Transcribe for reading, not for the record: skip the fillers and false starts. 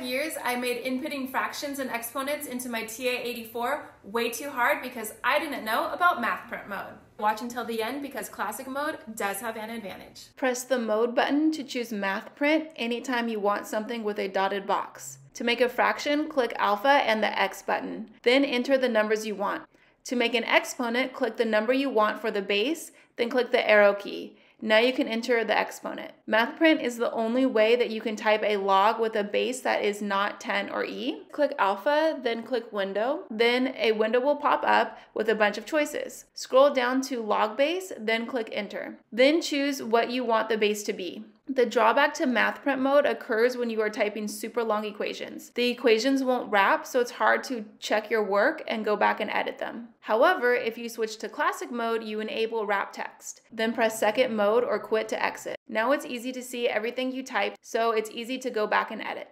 5 years, I made inputting fractions and exponents into my TI-84 way too hard because I didn't know about MathPrint mode. Watch until the end because classic mode does have an advantage. Press the mode button to choose MathPrint anytime you want something with a dotted box. To make a fraction, click alpha and the X button. Then enter the numbers you want. To make an exponent, click the number you want for the base, then click the arrow key. Now you can enter the exponent. MathPrint is the only way that you can type a log with a base that is not 10 or E. Click alpha, then click window. Then a window will pop up with a bunch of choices. Scroll down to log base, then click enter. Then choose what you want the base to be. The drawback to MathPrint mode occurs when you are typing super long equations. The equations won't wrap, so it's hard to check your work and go back and edit them. However, if you switch to classic mode, you enable wrap text. Then press second mode or quit to exit. Now it's easy to see everything you typed, so it's easy to go back and edit.